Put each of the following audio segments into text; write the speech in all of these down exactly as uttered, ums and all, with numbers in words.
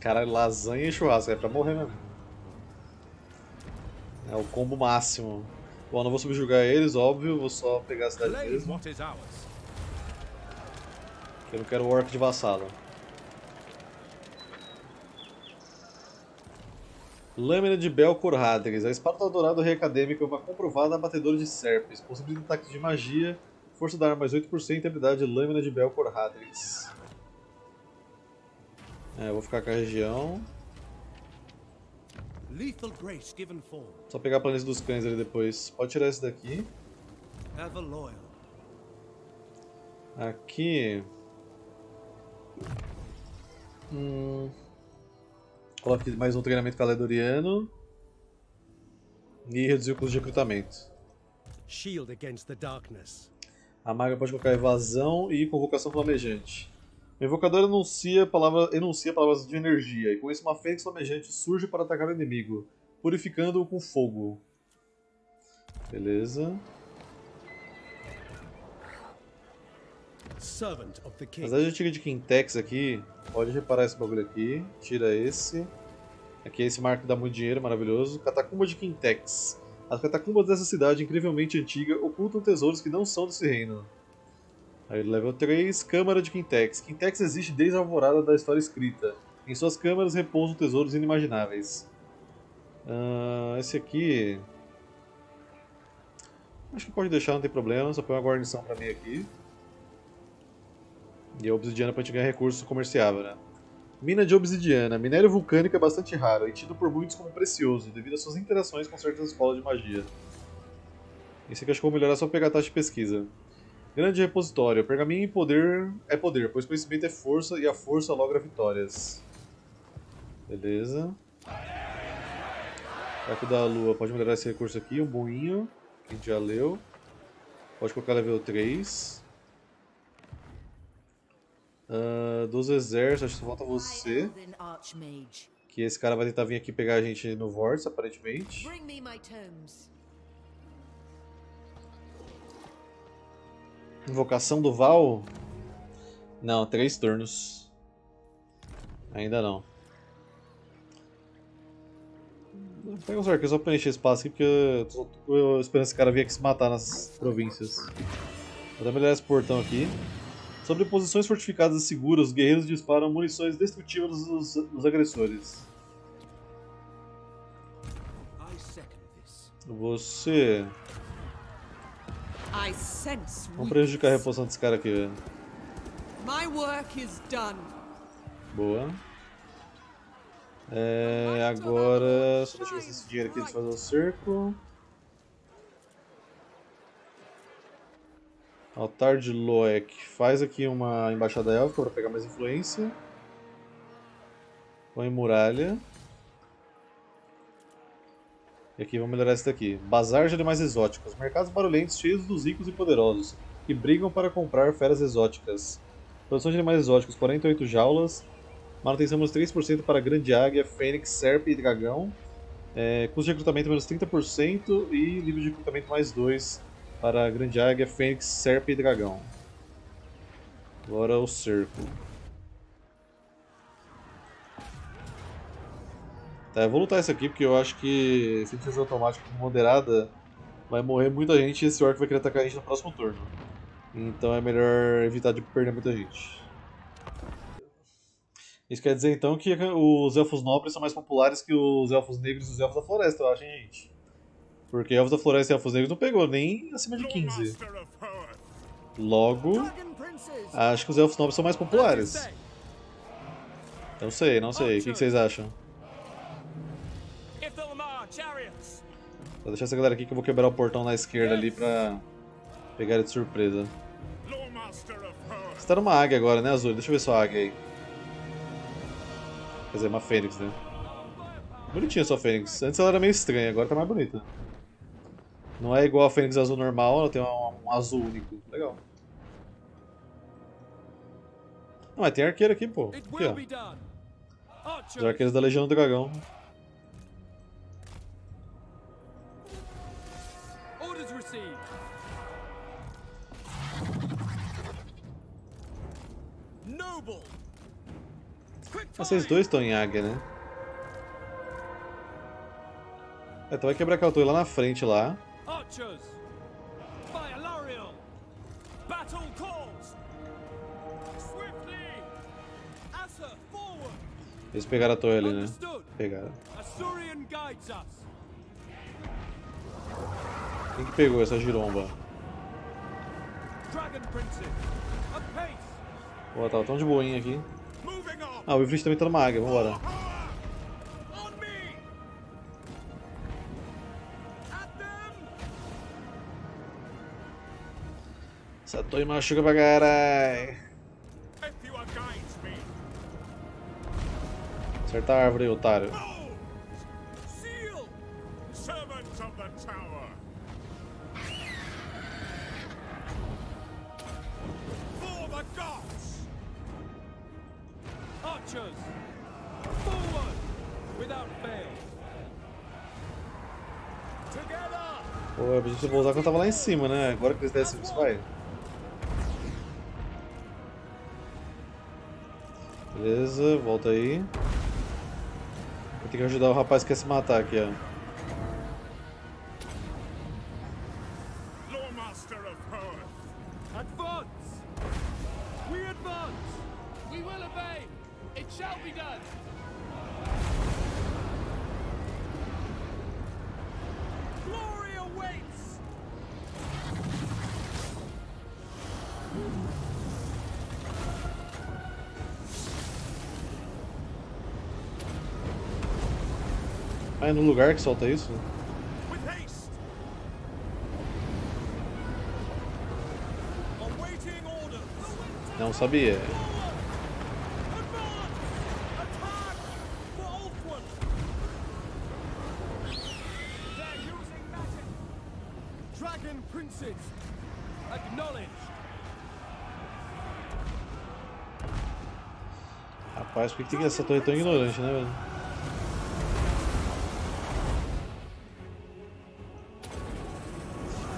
Caralho, lasanha e churrasco, é pra morrer mesmo. É o combo máximo. Bom, não vou subjugar eles, óbvio, vou só pegar a cidade deles. Eu não quero orc de vassalo. Lâmina de Belkor Hadris. A espátula dourada reacadêmica é uma comprovada abatedora de serpes. Possibilita ataques de magia, força da arma mais oito por cento e habilidade de Lâmina de Belkor Hadris. É, eu vou ficar com a região. Só pegar a planeta dos cães ali depois. Pode tirar esse daqui. Aqui. Hum. Coloque mais um treinamento caledoriano. E reduzir o custo de recrutamento. A maga pode colocar evasão e convocação flamejante. O invocador enuncia, palavra, enuncia palavras de energia, e com isso uma fênix flamejante surge para atacar o inimigo, purificando-o com fogo. Beleza. Mas a gente tira de Quintex aqui, pode reparar esse bagulho aqui, tira esse. Aqui esse marco dá muito dinheiro, maravilhoso. Catacumba de Quintex. As catacumbas dessa cidade incrivelmente antiga ocultam tesouros que não são desse reino. Aí, level três, Câmara de Quintex. Quintex existe desde a alvorada da história escrita. Em suas câmaras repousam tesouros inimagináveis. Uh, esse aqui... Acho que pode deixar, não tem problema. Só põe uma guarnição pra mim aqui. E a obsidiana pra gente ganhar recursos comerciáveis, né? Mina de obsidiana. Minério vulcânico é bastante raro e tido por muitos como precioso, devido às suas interações com certas escolas de magia. Esse aqui acho que eu vou melhorar só pegar a taxa de pesquisa. Grande repositório. Pergaminho e poder é poder, pois conhecimento é força e a força logra vitórias. Beleza. Arco da Lua. Pode melhorar esse recurso aqui. Um boinho, que a gente já leu. Pode colocar level três. Uh, dos exércitos, acho que só falta você. Que esse cara vai tentar vir aqui pegar a gente no Vortex, aparentemente. Invocação do Vaul? Não, três turnos. Ainda não. Pega uns arqueiros, só preencher espaço aqui, porque eu tô, tô esperando esse cara vir aqui se matar nas províncias. Vou até melhorar esse portão aqui. Sobre posições fortificadas e seguras, os guerreiros disparam munições destrutivas dos, dos agressores. Você... Vamos prejudicar a reposição desse cara aqui, velho. Boa. É, agora... Só deixa eu ver esse dinheiro aqui de fazer o cerco. Altar de Loec. Faz aqui uma embaixada élfica para pegar mais influência. Põe muralha. E aqui, vamos melhorar esse daqui. Bazar de animais exóticos. Mercados barulhentos cheios dos ricos e poderosos, que brigam para comprar feras exóticas. Produção de animais exóticos, quarenta e oito jaulas. Manutenção menos três por cento para grande águia, fênix, serpe e dragão. É, custo de recrutamento menos trinta por cento e nível de recrutamento mais dois para grande águia, fênix, serpe e dragão. Agora o cerco. Tá, eu vou lutar isso aqui porque eu acho que se a gente fizer automático com moderada, vai morrer muita gente e esse orc vai querer atacar a gente no próximo turno. Então é melhor evitar de perder muita gente. Isso quer dizer então que os elfos nobres são mais populares que os elfos negros e os elfos da floresta, eu acho, hein, gente? Porque elfos da floresta e elfos negros não pegou nem acima de quinze. Logo, acho que os elfos nobres são mais populares. Não sei, não sei. O que vocês acham? Vou deixar essa galera aqui que eu vou quebrar o portão na esquerda ali pra pegar ele de surpresa. Você tá numa águia agora, né, Azul? Deixa eu ver sua águia aí. Quer dizer, uma fênix, né? Bonitinha sua fênix. Antes ela era meio estranha, agora tá mais bonita. Não é igual a fênix azul normal, ela tem um, um azul único. Legal. Ah, mas tem arqueiro aqui, pô. Aqui, ó. Os arqueiros da Legião do Dragão. Vocês dois estão em águia, né? É, então vai quebrar aquela torre lá na frente, lá. Eles pegaram a torre ali, né? Pegaram. Quem que pegou essa giromba? Boa, tá tão de boinha aqui. Ah, o Ifrit também tá numa águia, vambora. Essa torre machuca pra caralho. Acerta a árvore aí, otário. Pô, eu pedi pra você pousar quando eu tava lá em cima, né? Agora que eles descem, isso vai. Beleza, volta aí. Vou ter que ajudar o rapaz que quer se matar aqui, ó. Loremaster of Hoeth, advance! We advance! We will obey! It shall be done! Glory awaits! Ah, é no lugar que solta isso? Não sabia. Rapaz, por que tem que essa torre tão ignorante, né, velho?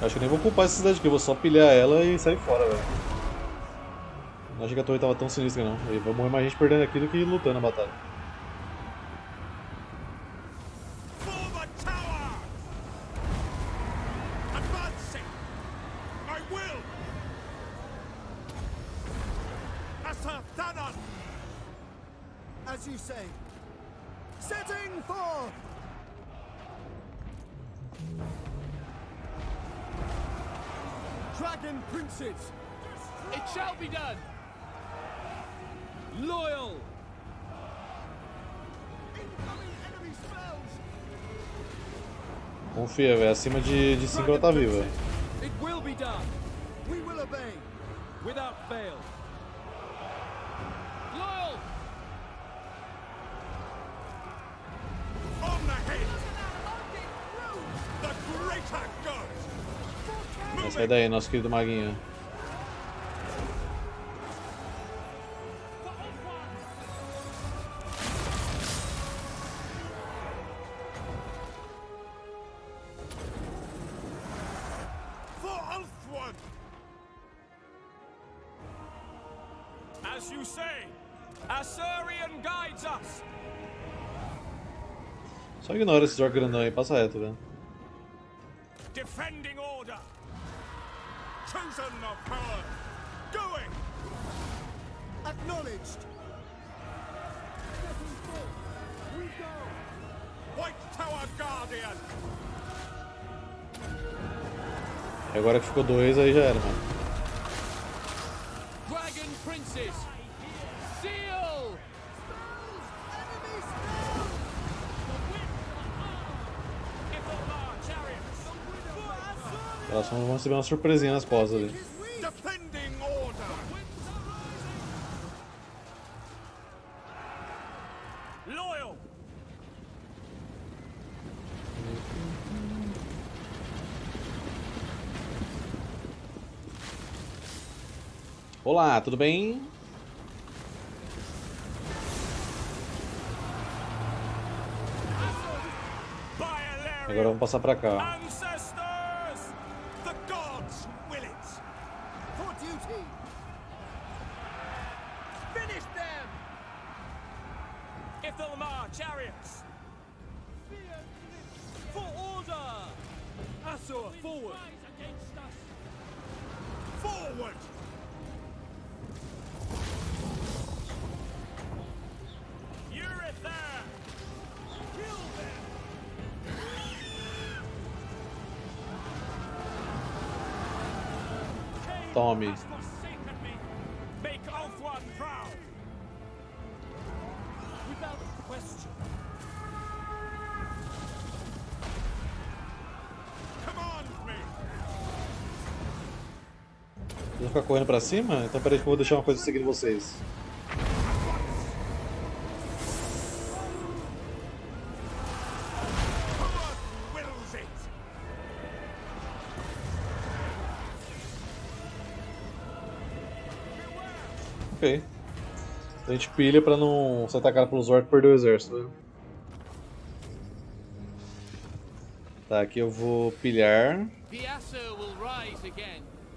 Acho que nem vou culpar essa cidade aqui, eu vou só pilhar ela e sair fora, velho. Não achei que a torre tava tão sinistra não. E vai morrer mais gente perdendo aqui do que lutando na batalha. Dragon princes, it shall be done. Loyal! Confia, velho. Acima de cinco ela tá viva. Sai daí, nosso querido maguinho. As you say, Asuryan guides us. Só ignora esse orc grandão aí, passa reto, velho. Defending order. Chosen of power. Going. Acknowledged. We go. White Tower Guardian. E agora que ficou dois aí já era, mano. Elas vão receber uma surpresinha nas pós ali. Olá, tudo bem? Agora vamos passar pra cá. Malekith Ilmar, chariots! For order! Assur, forward! Forward! Eurith there! Kill them! Tome. Make Ulthuan proud! Without question! Eu vou ficar correndo pra cima? Então peraí que eu vou deixar uma coisa seguindo vocês. Ok. A gente pilha pra não ser atacado pelos orcs e perder o exército, né? Tá, aqui eu vou pilhar.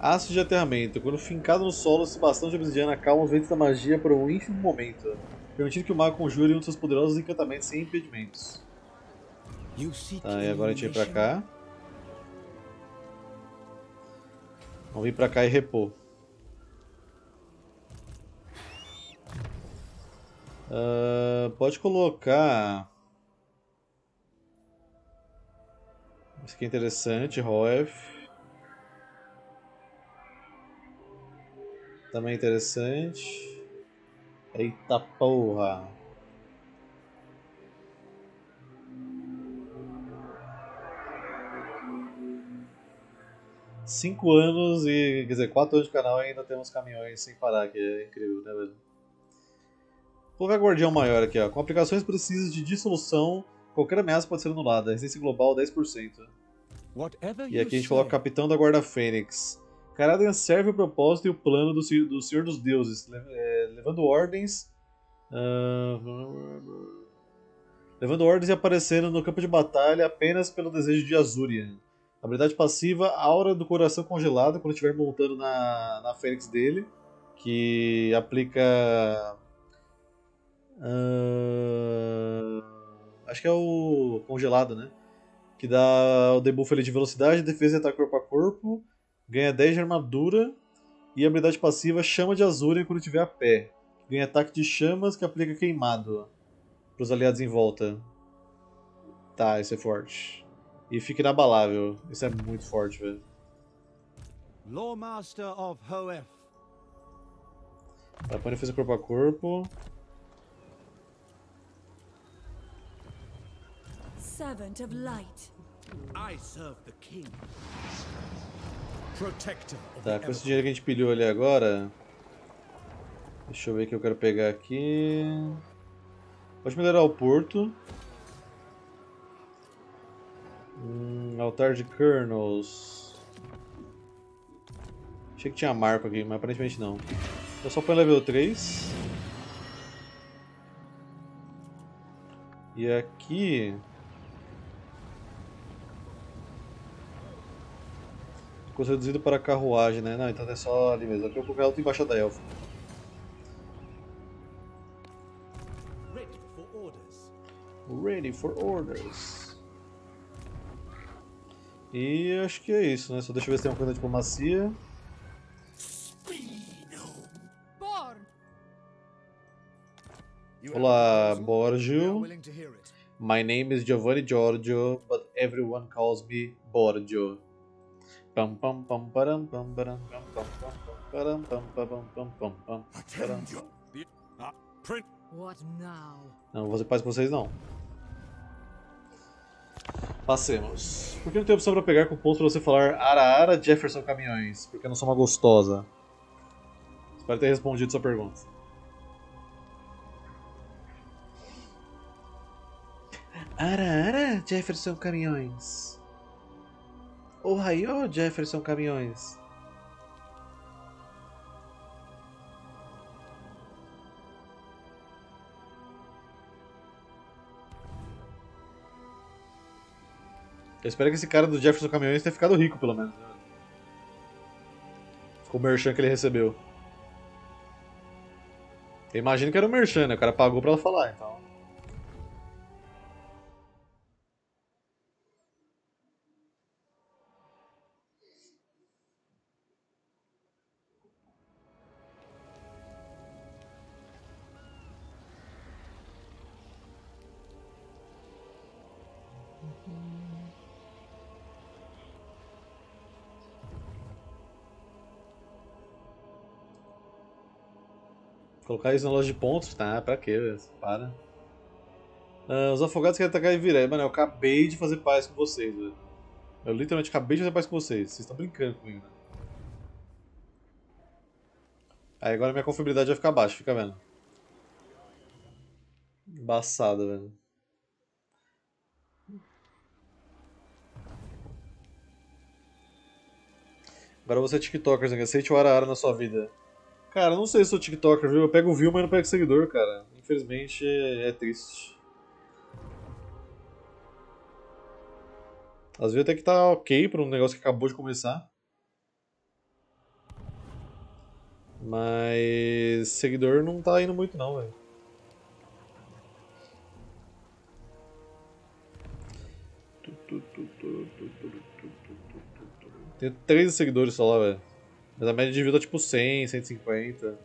Aço de aterramento. Quando fincado no solo, esse bastão de obsidiana acalma os ventos da magia por um ínfimo momento, permitindo que o mago conjure um dos seus poderosos encantamentos sem impedimentos. Tá, e agora a gente vai pra cá. Vamos vir pra cá e repor. Uh, pode colocar... Isso aqui é interessante, Hoeth. Também interessante. Eita porra! Cinco anos e, quer dizer, quatro anos de canal e ainda temos caminhões sem parar, que é incrível, né, velho? Vou colocar Guardião Maior aqui, ó. Com aplicações precisas de dissolução, qualquer ameaça pode ser anulada. Resistência global dez por cento. E aqui a gente coloca Capitão da Guarda Fênix. Caradhan serve o propósito e o plano do Senhor, do Senhor dos Deuses, levando ordens... Uh, levando ordens e aparecendo no campo de batalha apenas pelo desejo de Asuryan. Habilidade passiva, Aura do Coração Congelado, quando estiver montando na, na Fênix dele, que aplica... Uh, acho que é o congelado, né? Que dá o debuff ali de velocidade, defesa e ataque corpo a corpo. Ganha dez de armadura e a habilidade passiva Chama de Azúria quando tiver a pé. Ganha ataque de chamas que aplica queimado para os aliados em volta. Tá, isso é forte. E fica inabalável. Isso é muito forte, velho. Loremaster of Hoeth. Tá, põe defesa corpo a corpo. Servant of Light. I serve the king. Tá, com esse dinheiro que a gente pilhou ali agora. Deixa eu ver o que eu quero pegar aqui. Pode melhorar o porto. Hum, altar de kernels. Achei que tinha marco aqui, mas aparentemente não. Eu só põe level três. E aqui... Ficou reduzido para carruagem, né? Não, então é só ali mesmo. Aqui eu vou colocar embaixo da elfa. Ready for orders. Ready for orders. E acho que é isso, né? Só deixa eu ver se tem uma coisa de diplomacia. Olá, Borgio. My name is Giovanni Giorgio, but everyone calls me Borgio. Pam pam pam param pam param pam pam pam pam pam pam pam. Não vou fazer paz com vocês não. Passemos. Por que não tem opção para pegar com pontos para você falar Ara Ara Jefferson Caminhões? Porque eu não sou uma gostosa. Espero ter respondido sua pergunta. Ara Ara Jefferson Caminhões. Ohayô, Jefferson Caminhões. Eu espero que esse cara do Jefferson Caminhões tenha ficado rico, pelo menos. Com o merchan que ele recebeu. Eu imagino que era o merchan, né? O cara pagou pra ela falar, então. Colocar isso na loja de pontos? Tá, pra quê? Véio? Para. Ah, os afogados querem atacar e virar. Mano, eu acabei de fazer paz com vocês, velho. Eu literalmente acabei de fazer paz com vocês. Vocês estão brincando comigo, né? Aí agora minha confiabilidade vai ficar baixa, fica vendo. Embaçada, velho. Agora você é tiktoker, né? Aceite o arara na sua vida. Cara, não sei se sou tiktoker, viu? Eu pego view, mas não pego seguidor, cara. Infelizmente, é triste. Às vezes até que tá ok pra um negócio que acabou de começar. Mas... seguidor não tá indo muito não, velho. Tenho treze seguidores só lá, velho. Mas a média de vida é tipo cem, cento e cinquenta.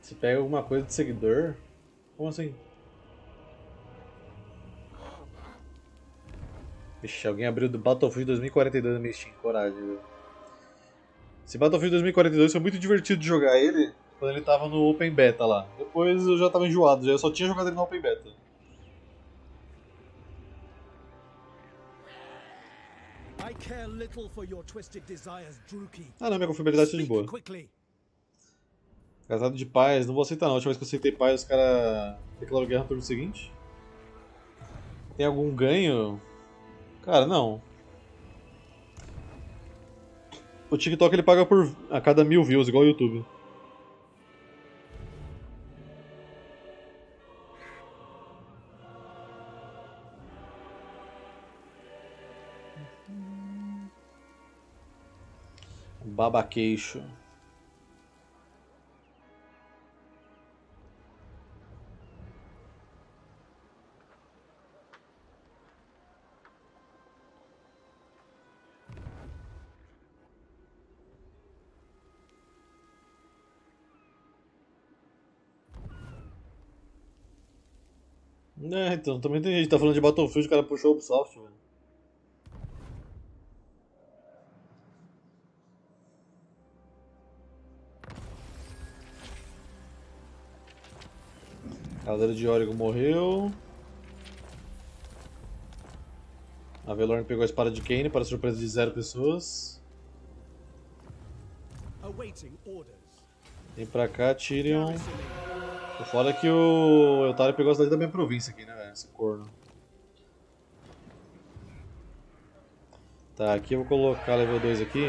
Você pega alguma coisa de seguidor? Como assim? Vixe, alguém abriu do Battlefield dois mil e quarenta e dois na minha Steam. Coragem, velho. Esse Battlefield dois mil e quarenta e dois foi muito divertido de jogar ele quando ele tava no Open Beta lá. Depois eu já tava enjoado, já eu só tinha jogado ele no Open Beta. Ah não, minha confiabilidade tá de boa. Casado de paz, não vou aceitar não. A última vez que eu aceitei paz os caras declararam guerra no turno seguinte. Tem algum ganho? Cara, não. O TikTok ele paga por a cada mil views, igual o YouTube. Babaqueixo. É, então, também tem gente que tá falando de Battlefield, o cara puxou o Ubisoft, velho. Caldeira de Oregon morreu. A Velorn pegou a espada de Kane para a surpresa de zero pessoas. Vem pra cá, Tyrion. O foda é que o Eltário pegou a cidade da minha província aqui, né, velho? Esse corno. Tá, aqui eu vou colocar level dois aqui.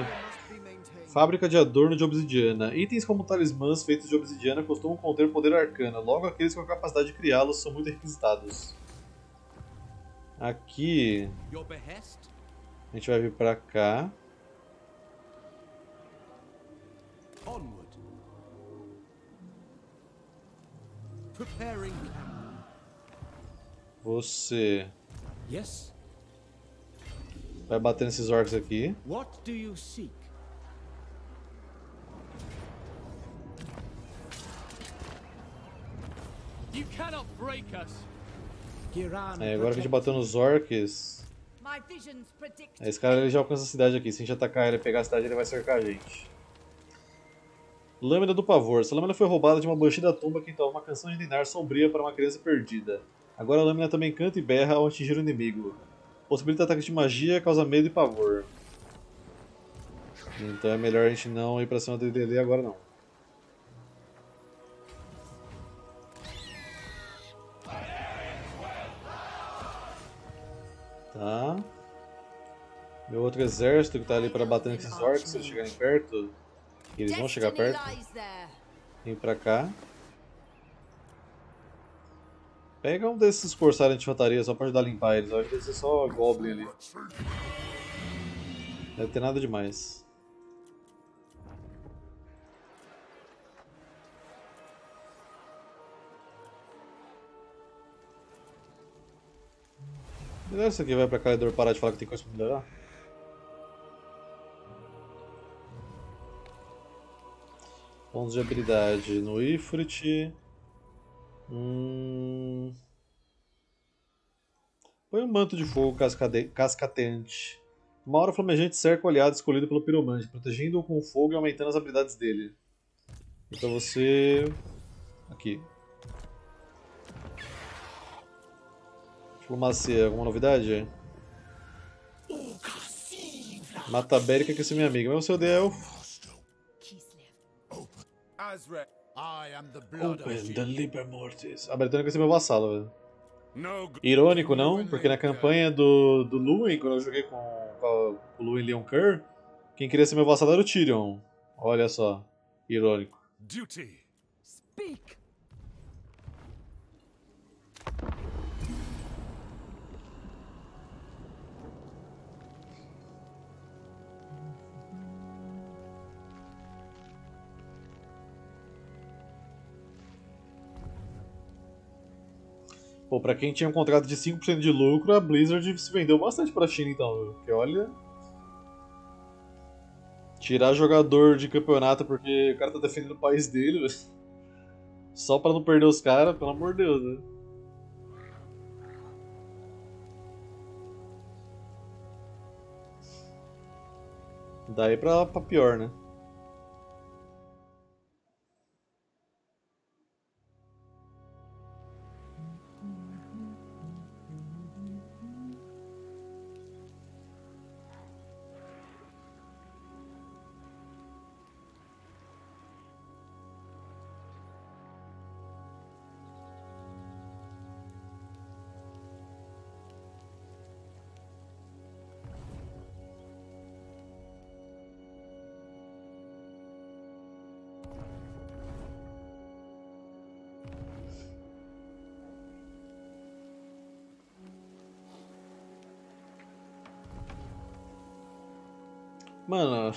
Fábrica de Adorno de Obsidiana. Itens como talismãs feitos de obsidiana costumam conter poder arcano. Logo, aqueles com a capacidade de criá-los são muito requisitados. Aqui... a gente vai vir pra cá. Você vai bater nesses orcs aqui. É, agora que a gente bateu nos orcs, esse cara ele já alcança a cidade aqui. Se a gente atacar ele e pegar a cidade, ele vai cercar a gente. Lâmina do Pavor. Essa lâmina foi roubada de uma banshee da tumba que entoava uma canção de dinar sombria para uma criança perdida. Agora a lâmina também canta e berra ao atingir o inimigo. Possibilita ataques de magia, causa medo e pavor. Então é melhor a gente não ir para cima do D D agora não. Tá. Meu outro exército que tá ali para bater nesses orcs se eles chegarem perto. Eles vão chegar perto. Vem pra cá. Pega um desses corsários de infantaria só pra ajudar a limpar eles. Vai ser só Goblin ali. Não deve ter nada demais. Melhor isso aqui vai pra Caledor parar de falar que tem coisa pra melhorar. Pontos de habilidade no Ifrit. Hum... Foi um manto de fogo cascade... cascateante. Uma aura flamejante cerca o aliado escolhido pelo piromante, protegendo-o com o fogo e aumentando as habilidades dele. Então você... Aqui. Diplomacia, alguma novidade? Mata a Bérica, que esse é minha amiga. Meu seu Deus. Open the Liber Mortis. A Britânica é meu vassalo, velho. Irônico, não? Porque na campanha do, do Luin, quando eu joguei com, com o Luin Leon Kerr, quem queria ser meu vassalo era o Tyrion. Olha só. Irônico. Duty. Speak. Pô, pra quem tinha um contrato de cinco por cento de lucro, a Blizzard se vendeu bastante pra China, então, viu? Porque olha... Tirar jogador de campeonato porque o cara tá defendendo o país dele, velho. Só pra não perder os caras, pelo amor de Deus, né? Daí pra, pra pior, né? Mano,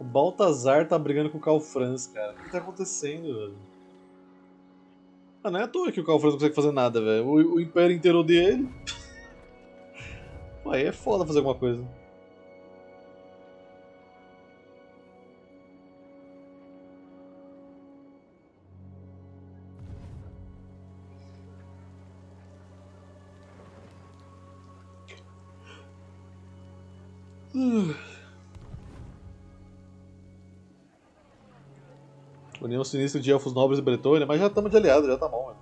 o Baltazar tá brigando com o Carl Franz, cara. O que tá acontecendo, velho? Ah, não é à toa que o Carl Franz não consegue fazer nada, velho. O, o Império inteiro odeia ele. Pô, aí é foda fazer alguma coisa. Uh. União sinistra de elfos nobres e Bretônia, mas já estamos de aliado, já tá bom, mano.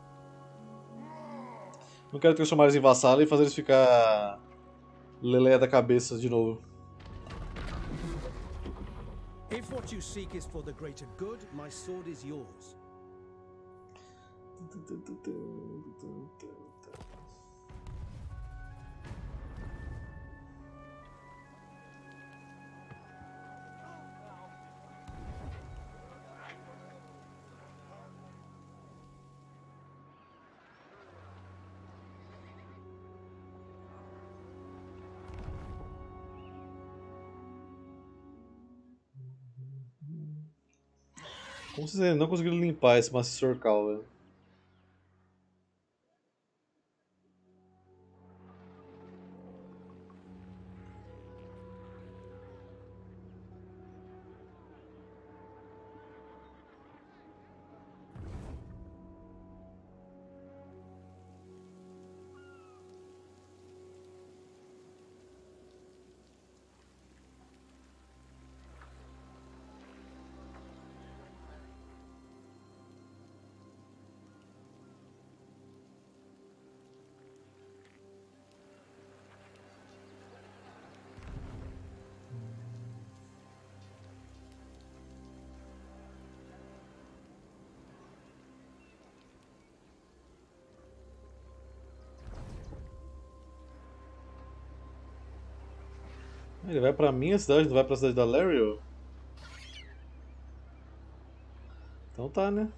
Não quero transformar eles em vassalo e fazer eles ficar lelé da cabeça de novo. Como vocês ainda não conseguiram limpar esse maciço Sorcal, velho? Ele vai pra minha cidade, não vai pra cidade da Larry? Então tá, né?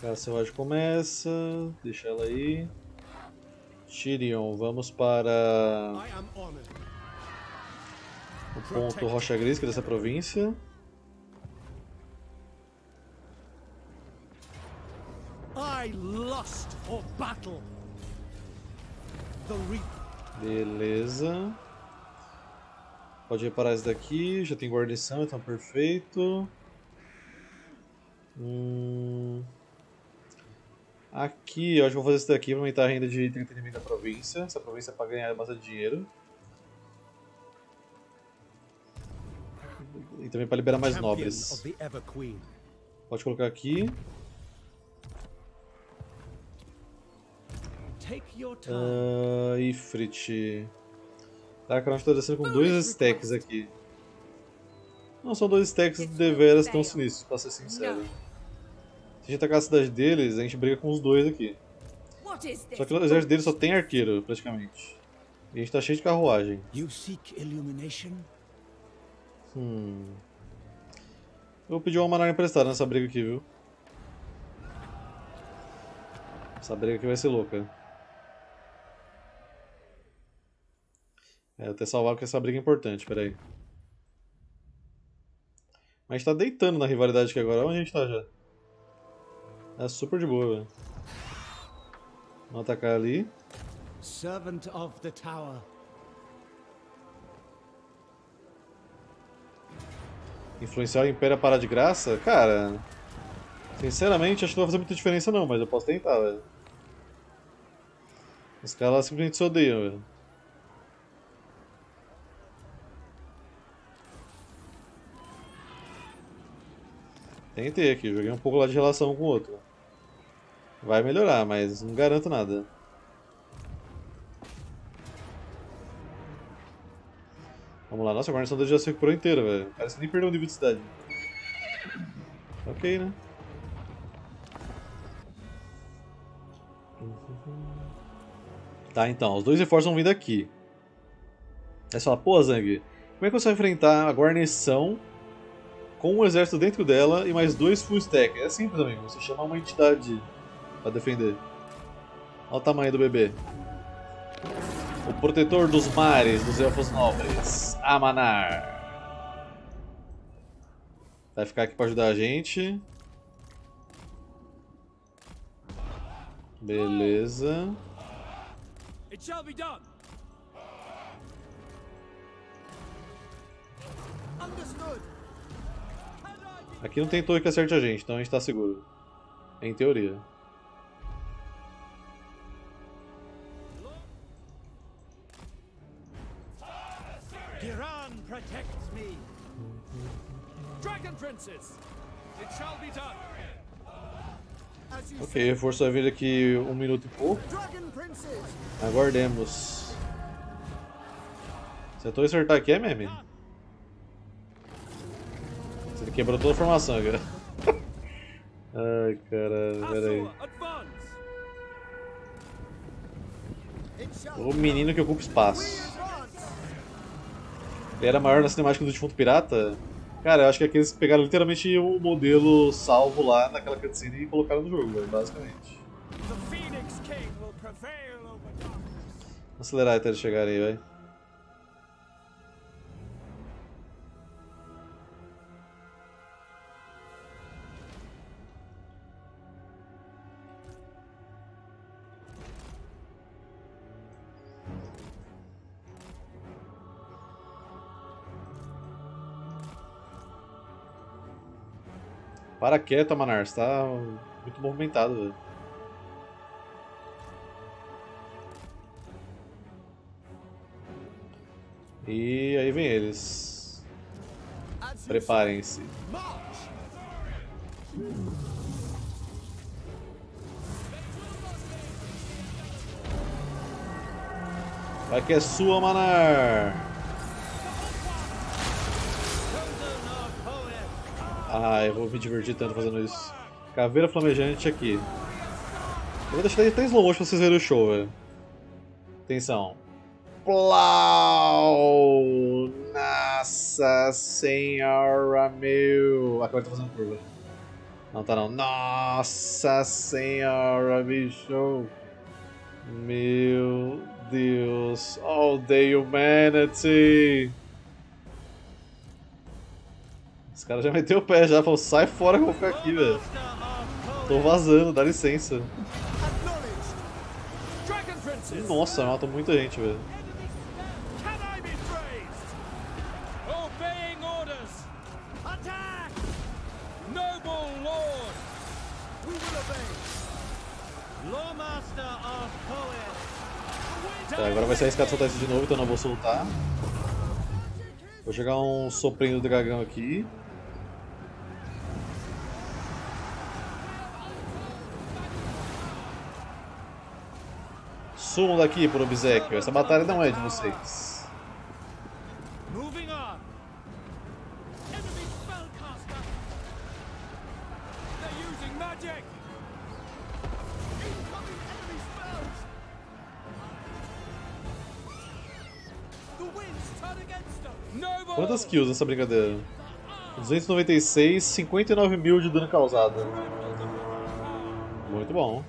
Cara selvagem começa, deixa ela aí. Tyrion, vamos para o ponto Rocha Grisca dessa província. Beleza. Pode reparar isso daqui, já tem guarnição, então perfeito. Hum... Aqui, eu acho que vou fazer isso daqui para aumentar a renda de trinta inimigos da província. Essa província é para ganhar bastante dinheiro. E também para liberar mais nobres. Pode colocar aqui. Uh, Ifrit. Caraca, nós estamos descendo com dois stacks aqui. Não são dois stacks de veras tão sinistros, para ser sincero. Se a gente atacar a cidade deles, a gente briga com os dois aqui. Só que o exército deles só tem arqueiro, praticamente. E a gente está cheio de carruagem. Hum. Eu vou pedir uma Amanar emprestada nessa briga aqui, viu? Essa briga aqui vai ser louca. É, eu até salvar porque essa briga é importante, peraí. Mas a gente tá deitando na rivalidade aqui agora, olha onde a gente tá já. É super de boa, velho. Vamos atacar ali. Servant of the Tower. Influenciar o Império a parar de graça? Cara, sinceramente acho que não vai fazer muita diferença não, mas eu posso tentar, velho. Os caras lá simplesmente se odeiam, velho. Tentei aqui, joguei um pouco lá de relação com o outro. Vai melhorar, mas não garanto nada. Vamos lá, nossa, a guarnição dele já se recuperou inteira, velho. Parece que nem perdeu um nível de cidade. Ok, né? Tá, então, os dois reforços vão vir daqui. Aí você fala, pô, Zang, como é que você vai enfrentar a guarnição com um exército dentro dela e mais dois full stack? É simples, amigo. Você chama uma entidade para defender. Olha o tamanho do bebê. O protetor dos mares dos elfos nobres, Amanar. Vai ficar aqui para ajudar a gente. Beleza. It shall be done. Understood. Aqui não tem torre que acerte a gente, então a gente tá seguro. Em teoria. Ok, reforço vai vir aqui um minuto e pouco. Aguardemos. Se a torre acertar aqui é meme. Quebrou toda a formação agora. Ai, caralho, peraí. O menino que ocupa espaço. Ele era maior na cinemática do Defunto Pirata? Cara, eu acho que é que eles pegaram literalmente o modelo salvo lá naquela cutscene e colocaram no jogo, basicamente. Vamos acelerar até eles chegarem aí, vai. Para quieto, Amanar, você tá muito movimentado, velho. E aí vem eles. Preparem-se. Vai que é sua, Amanar! Ah, eu vou me divertir tanto fazendo isso. Caveira flamejante aqui. Eu vou deixar ele até slow motion pra vocês verem o show, velho. Atenção. Plau! Nossa senhora, meu! Ah, agora tá fazendo curva. Não tá não. Nossa senhora, bicho. Meu Deus. All the humanity. Esse cara já meteu o pé já. Falou, sai fora que eu vou ficar aqui, velho. Tô vazando, dá licença. Nossa, matou muita gente, velho. Tá, agora vai ser arriscado soltar isso de novo, então não vou soltar. Vou jogar um soprinho do dragão aqui. Sumam daqui por obséquio, essa batalha não é de vocês. Quantas kills nessa brincadeira? duzentos e noventa e seis, cinquenta e nove mil de dano causado. Muito bom.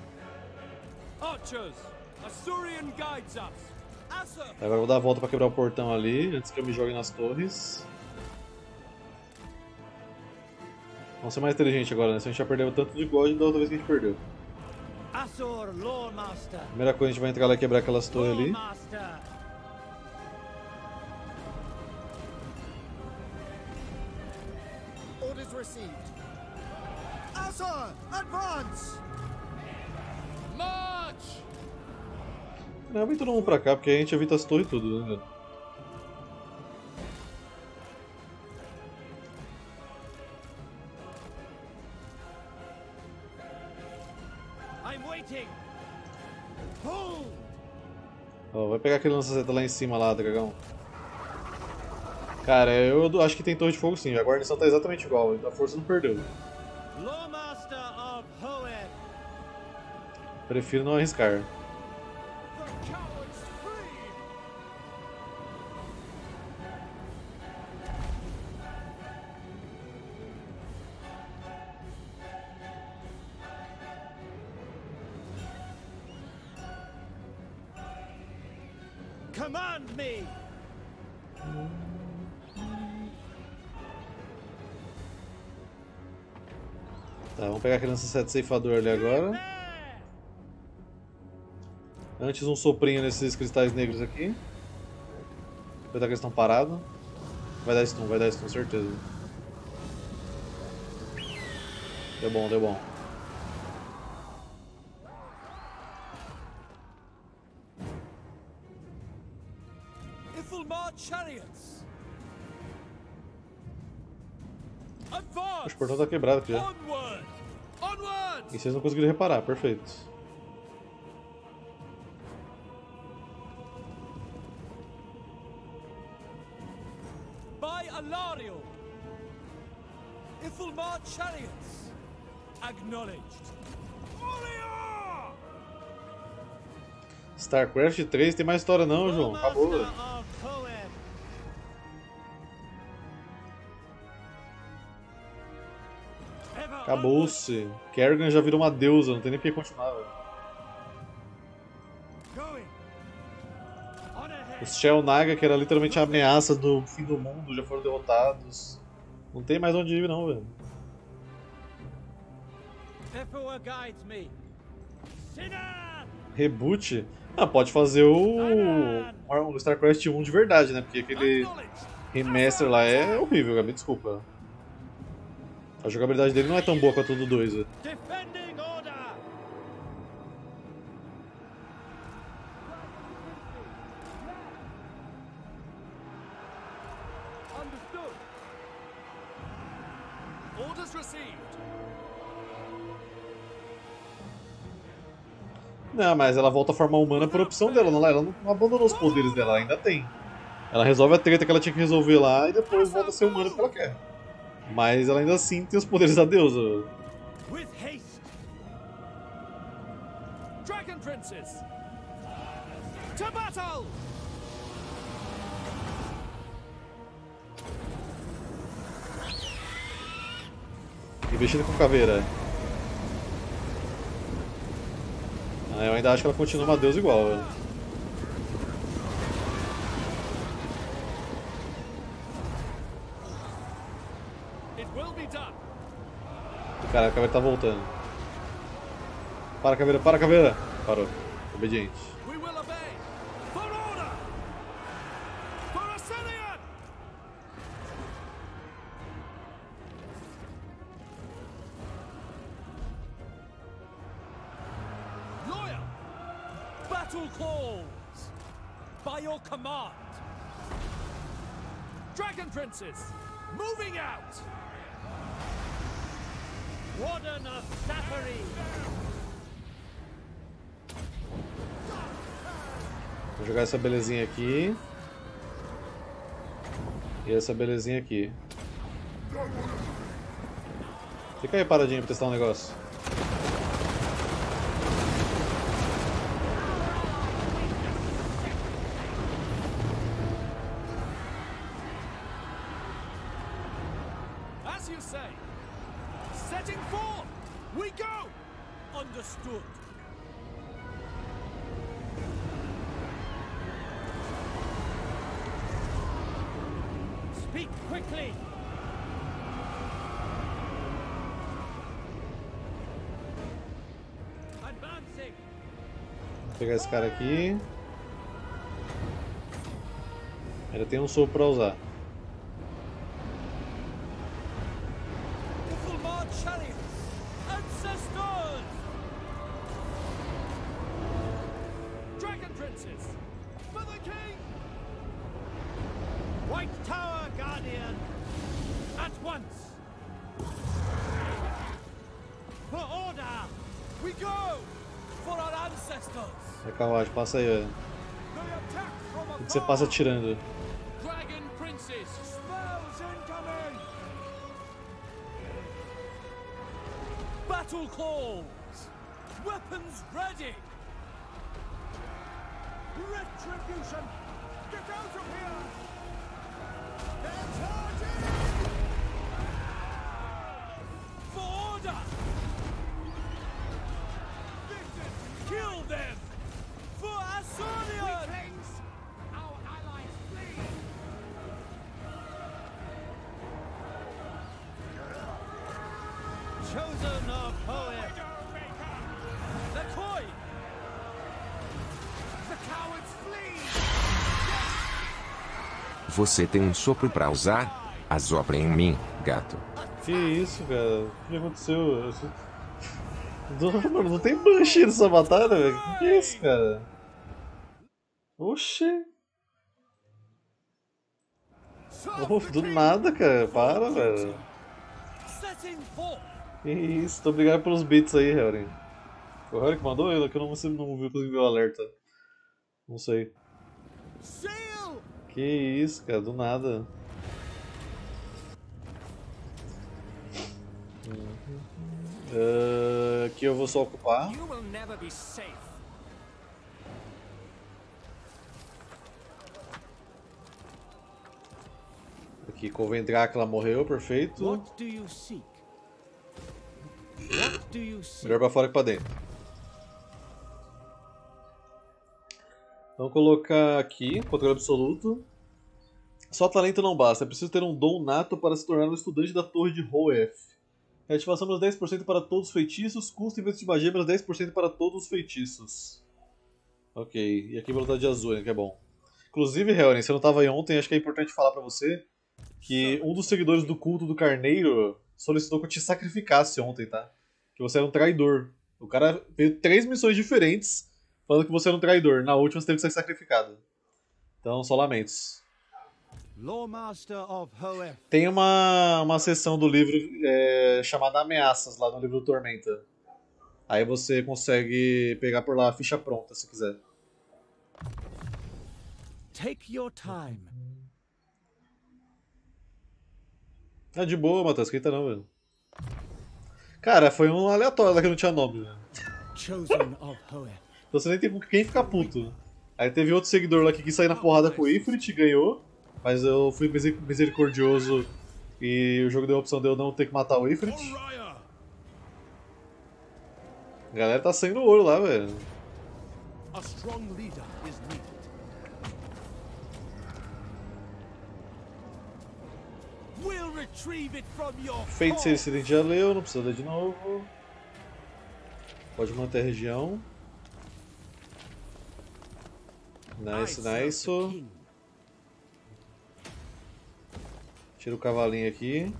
Agora vou dar a volta para quebrar o portão ali, antes que eu me jogue nas torres. Vamos ser mais inteligente agora, né? Se a gente já perdeu tanto de gold da outra vez que a gente perdeu. Primeira coisa, a gente vai entrar lá e quebrar aquelas torres ali. Não, vem todo mundo pra cá, porque a gente evita as torres e tudo, né? Ó, vai pegar aquele lança-seta lá em cima, lá, dragão. Cara, eu acho que tem torre de fogo sim, a guarnição tá exatamente igual, a força não perdeu. Loremaster of Hoeth. Prefiro não arriscar. Command-me! Tá, vamos pegar aquele lança-sete ceifador ali agora. Antes um soprinho nesses cristais negros aqui. Apesar que eles estão parados. Vai dar stun, vai dar stun, certeza. Deu bom, deu bom. Acho que o portão tá quebrado aqui já. E vocês não conseguiram reparar, perfeito. Chariots acknowledged. StarCraft três tem mais história não, João. Acabou. Acabou-se. Kerrigan já virou uma deusa, não tem nem por que continuar, velho. Os Shell Naga, que era literalmente a ameaça do fim do mundo, já foram derrotados. Não tem mais onde ir não, velho. Reboot? Ah, pode fazer o... o StarCraft um de verdade, né? Porque aquele remaster lá é horrível, cara. Me desculpa. A jogabilidade dele não é tão boa quanto a do dois, velho. Não, mas ela volta a forma humana por opção dela, não, ela não abandonou os poderes dela, ainda tem. Ela resolve a treta que ela tinha que resolver lá e depois volta a ser humana que ela quer. Mas ela ainda assim tem os poderes da deusa. E Vestida com caveira. Ah, eu ainda acho que ela continua uma deusa igual. Velho. Cara, a caveira tá voltando. Para, caveira, para, caveira! Parou. Obediente. Battle calls by your command. Dragon princes, moving out. Warden of Thackeray. Vou jogar essa belezinha aqui e essa belezinha aqui. Fica aí paradinho pra testar um negócio. Vou pegar esse cara aqui. Ainda tem um sopro para usar. Passa aí, ó. Você passa atirando. Battle calls. Weapons ready. Retribution. Get out of here. They're charging. For order. Kill them. Chosen of Hoeth. The coin. The cowards flee. Você tem um sopro pra usar? Assopra em mim, gato. Que isso, cara? O que aconteceu? Mano, não tem banshee nessa batalha, velho. Que é isso, cara? Oxê. Oh, do nada, cara. Para, velho. Que isso. Tô obrigado pelos beats aí, Helen. O Helen que mandou ele, que eu não consigo ver o alerta. Não sei. Que isso, cara. Do nada. Uh, aqui eu vou só ocupar. Aqui convém entrar que ela morreu, perfeito. Melhor pra fora que pra dentro. Vamos colocar aqui, controle absoluto. Só talento não basta, é preciso ter um dom nato para se tornar um estudante da Torre de Hoeth. Ativação menos dez por cento para todos os feitiços, custo investimento de magia menos dez por cento para todos os feitiços. Ok, e aqui vou lutar de azul, né, que é bom. Inclusive, Helen, você não estava aí ontem, acho que é importante falar para você que um dos seguidores do culto do carneiro solicitou que eu te sacrificasse ontem, tá? Que você era um traidor. O cara veio três missões diferentes falando que você era um traidor. Na última você teve que ser sacrificado. Então, só lamentos. Tem uma, uma seção do livro é, chamada Ameaças, lá no livro do Tormenta. Aí você consegue pegar por lá a ficha pronta, se quiser. Take your time. É de boa, Matheus, quem tá não, velho. Cara, foi um aleatório lá que não tinha nome, velho. Então você nem tem com quem ficar puto. Aí teve outro seguidor lá que quis sair na porrada com o Ifrit e ganhou. Mas eu fui misericordioso e o jogo deu a opção de eu não ter que matar o Ifrit. A galera tá saindo ouro lá, velho. Feiticeiro City já leu, não precisa ler de novo. Pode manter a região. Nice, nice. Tira o cavalinho aqui.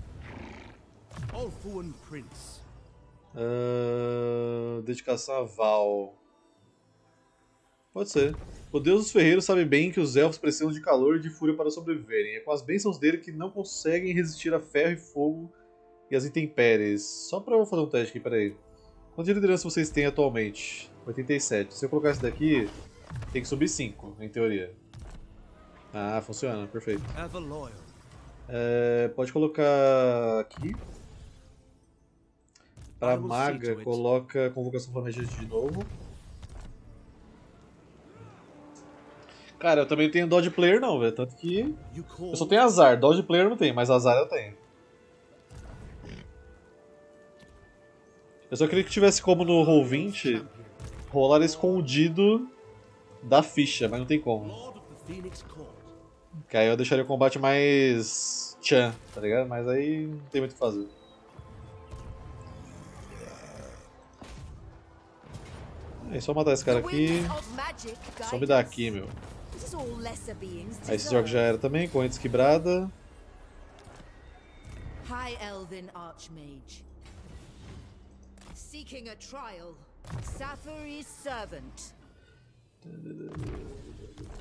Uh, dedicação a Vaul. Pode ser. O deus dos ferreiros sabe bem que os elfos precisam de calor e de fúria para sobreviverem. É com as bênçãos dele que não conseguem resistir a ferro e fogo e as intempéries. Só para eu fazer um teste aqui, peraí. Quanto de liderança vocês têm atualmente? oitenta e sete. Se eu colocar esse daqui, tem que subir cinco, em teoria. Ah, funciona, perfeito. É, pode colocar aqui. Para maga, coloca convocação flamejante de novo. Cara, eu também não tenho dodge player não, velho. Tanto que eu só tenho azar. Dodge player não tem, mas azar eu tenho. Eu só queria que tivesse como no roll vinte rolar escondido da ficha, mas não tem como. Que aí eu deixaria o combate mais tchan, tá ligado? Mas aí não tem muito o que fazer. É só matar esse cara aqui. Só me dá aqui, meu. Aí esse jogo já era também, corrente quebrada.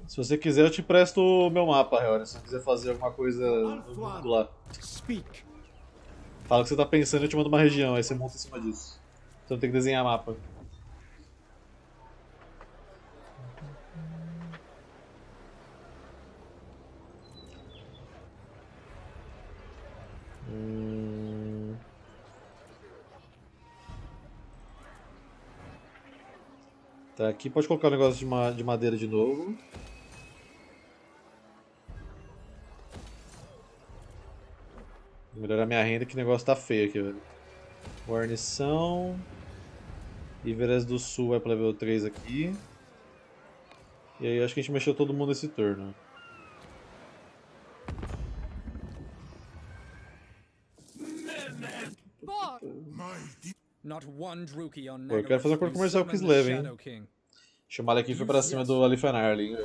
Se você quiser, eu te presto o meu mapa, Reora. Se você quiser fazer alguma coisa do lá. Fala o que você tá pensando e eu te mando uma região, aí você monta em cima disso. Você não tem que desenhar mapa. Hum... Tá, aqui pode colocar um negócio de, ma de madeira de novo. Vou melhorar minha renda que o negócio tá feio aqui, velho. Guarnição. Iveres do Sul vai pra level três aqui. E aí acho que a gente mexeu todo mundo nesse turno. Pô, eu quero fazer a cor comercial com o Sleve, hein? Chamar ele aqui e foi pra cima do Alifanar ali.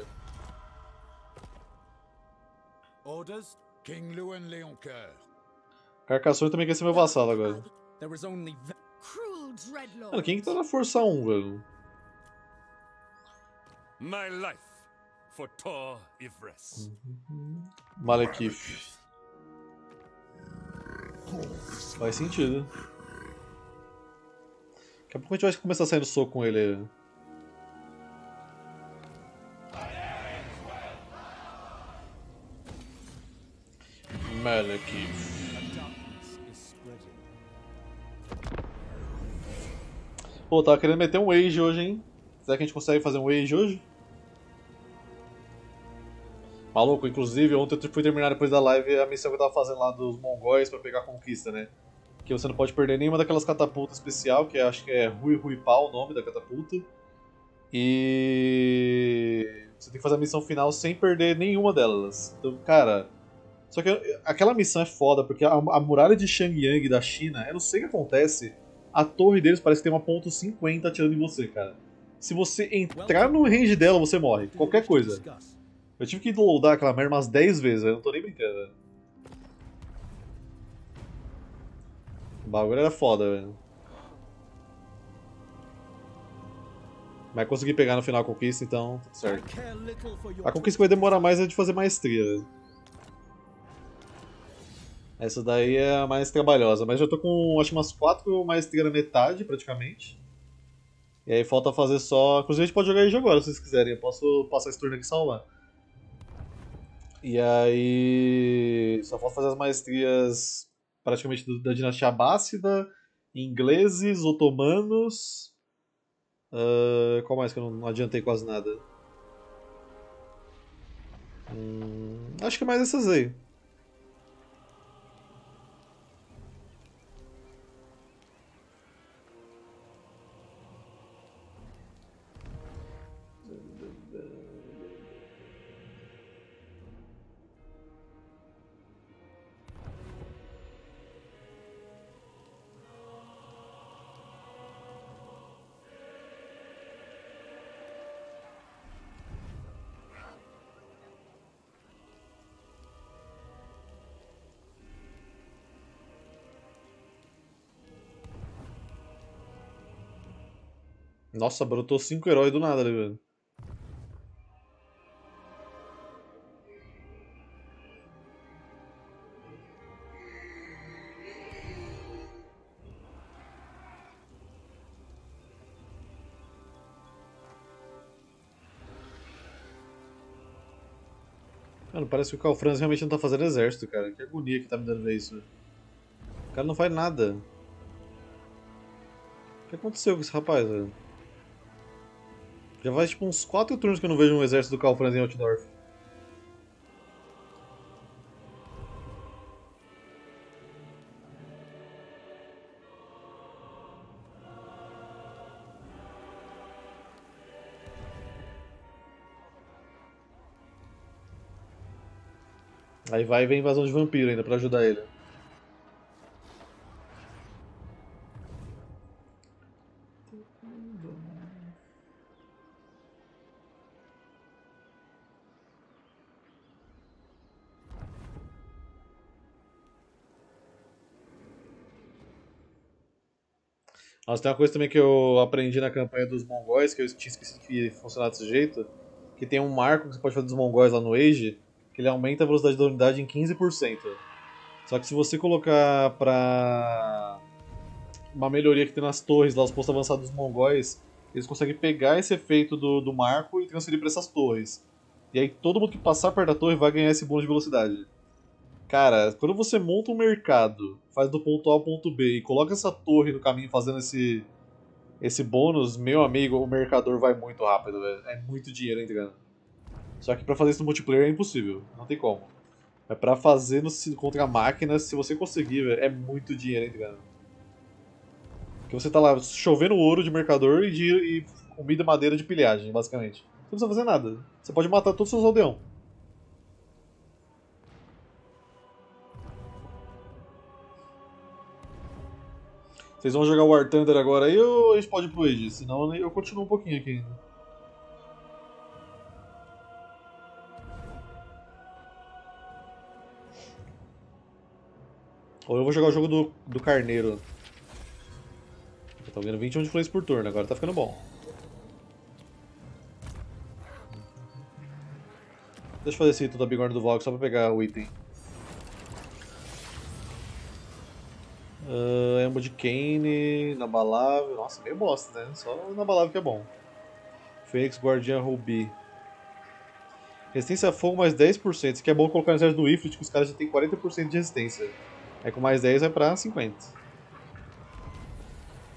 Carcassonne também quer ser meu vassalo agora. Mano, quem que tá na força um, velho? Malekith. Faz sentido. Daqui a pouco a gente vai começar saindo soco com ele. Malekith. Pô, tava querendo meter um Age hoje, hein? Será que a gente consegue fazer um Age hoje? Maluco, inclusive ontem eu fui terminar depois da live a missão que eu tava fazendo lá dos mongóis pra pegar a conquista, né? Que você não pode perder nenhuma daquelas catapultas especial, que acho que é Rui Rui Pau o nome da catapulta. E você tem que fazer a missão final sem perder nenhuma delas. Então, cara... Só que aquela missão é foda, porque a, a muralha de Xiangyang da China, eu não sei o que acontece, a torre deles parece que tem uma ponto cinquenta atirando em você, cara. Se você entrar no range dela, você morre. Qualquer coisa. Eu tive que loadar aquela merda umas dez vezes, eu não tô nem brincando, velho. O bagulho era foda, velho. Mas consegui pegar no final a conquista, então tudo certo. A conquista que vai demorar mais é de fazer maestria, velho. Essa daí é a mais trabalhosa, mas já tô com acho umas quatro maestria na metade, praticamente. E aí falta fazer só... Inclusive a gente pode jogar aí agora, se vocês quiserem. Eu posso passar esse turno aqui e salvar. E aí... Só falta fazer as maestrias... Praticamente da dinastia Abássida, ingleses, otomanos. Uh, qual mais que eu não adiantei quase nada? Hum, acho que mais essas aí. Nossa, brotou cinco heróis do nada ali, velho. Mano, parece que o Carl Franz realmente não tá fazendo exército, cara. Que agonia que tá me dando ver isso, velho. O cara não faz nada. O que aconteceu com esse rapaz, velho? Já faz tipo uns quatro turnos que eu não vejo um exército do Carl Franz em Altdorf. Aí vai e vem invasão de vampiro ainda pra ajudar ele. Nossa, tem uma coisa também que eu aprendi na campanha dos mongóis, que eu tinha esquecido que funcionava desse jeito, que tem um marco que você pode fazer dos mongóis lá no Age, que ele aumenta a velocidade da unidade em quinze por cento. Só que se você colocar pra uma melhoria que tem nas torres, lá os postos avançados dos mongóis, eles conseguem pegar esse efeito do, do marco e transferir pra essas torres. E aí todo mundo que passar perto da torre vai ganhar esse bônus de velocidade. Cara, quando você monta um mercado, faz do ponto A ao ponto B e coloca essa torre no caminho fazendo esse esse bônus, meu amigo, o mercador vai muito rápido, velho. É muito dinheiro entrando. Só que pra fazer isso no multiplayer é impossível, não tem como. Mas pra fazer no, contra máquinas, se você conseguir, velho, é muito dinheiro entrando. Porque você tá lá chovendo ouro de mercador e, de, e comida e madeira de pilhagem, basicamente. Você não precisa fazer nada, você pode matar todos os seus aldeões. Vocês vão jogar o War Thunder agora aí ou a gente pode ir pro Age? Senão eu continuo um pouquinho aqui ainda. Ou eu vou jogar o jogo do, do carneiro. Eu tô ganhando vinte e um de influência por turno, agora tá ficando bom. Deixa eu fazer esse rito da bigorna do Valk só pra pegar o item. Uh, Ambo de Kane, inabalável. Nossa, meio bosta, né? Só inabalável que é bom. Fênix, Guardiã, Rubi. Resistência a fogo mais dez por cento. Isso que é bom colocar no exército do Ifrit, que os caras já tem quarenta por cento de resistência. Aí com mais dez vai pra cinquenta por cento.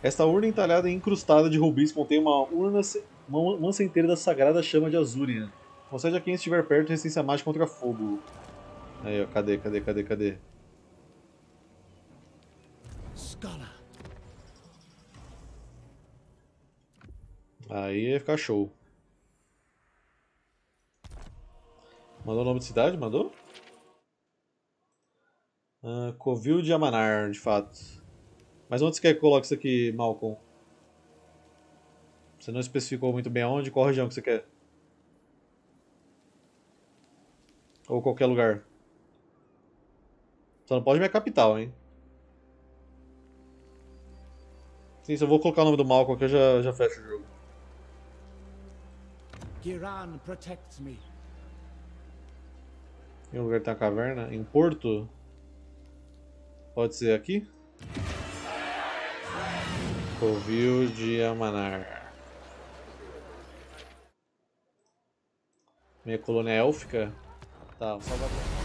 Esta urna entalhada e incrustada de rubis contém uma urna mansa inteira da sagrada chama de Asuryan. Concede a quem estiver perto resistência mágica contra fogo. Aí, ó, cadê, cadê, cadê, cadê? Aí ia ficar show. Mandou o nome de cidade? Mandou? Uh, Covil de Amanar, de fato. Mas onde você quer que coloque isso aqui, Malcolm? Você não especificou muito bem aonde, qual região que você quer? Ou qualquer lugar. Só não pode minha capital, hein? Sim, se eu vou colocar o nome do Malcolm aqui, eu já, já fecho o jogo. Giran protects me. Em um lugar que tem uma caverna? Em Porto? Pode ser aqui? Covil de Amanar. Minha colônia élfica? Tá, salva.